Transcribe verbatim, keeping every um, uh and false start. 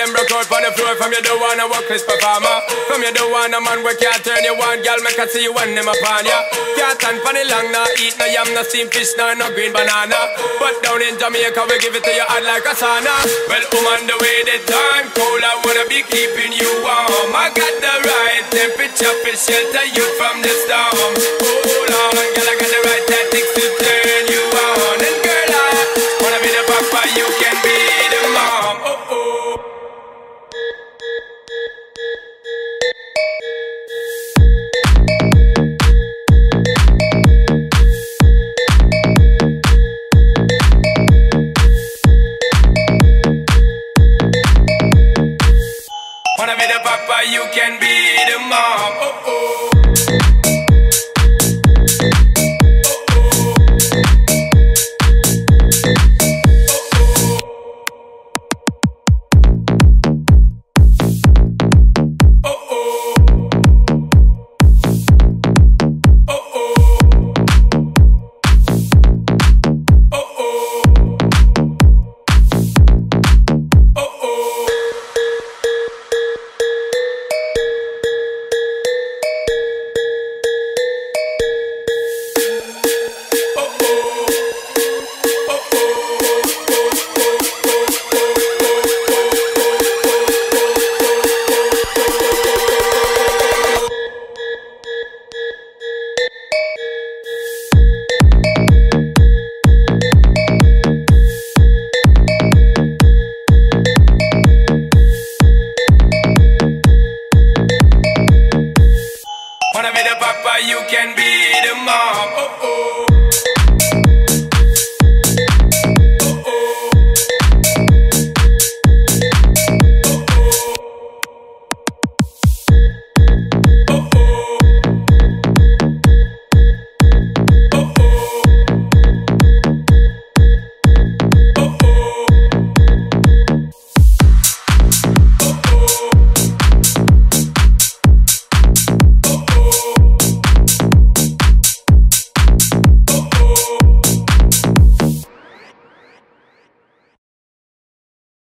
them broke out on the floor. From you don't wanna work this performer. From you don't wanna man work, can't turn you on. Girl, make I see you when them upon ya. Can't stand for the long, nah eat no yam, no steam fish, nah no green banana. But down in Jamaica we give it to you hot like a sauna. Well, woman, the way the time cold, I wanna be keeping you warm. I got the right temperature for shelter you from the storm. Hold on, girl, I got the right tactics to turn you on. And girl, I wanna be the papa, you can be the mom. Oh oh. Wanna be the papa, you can be the mom. Oh oh.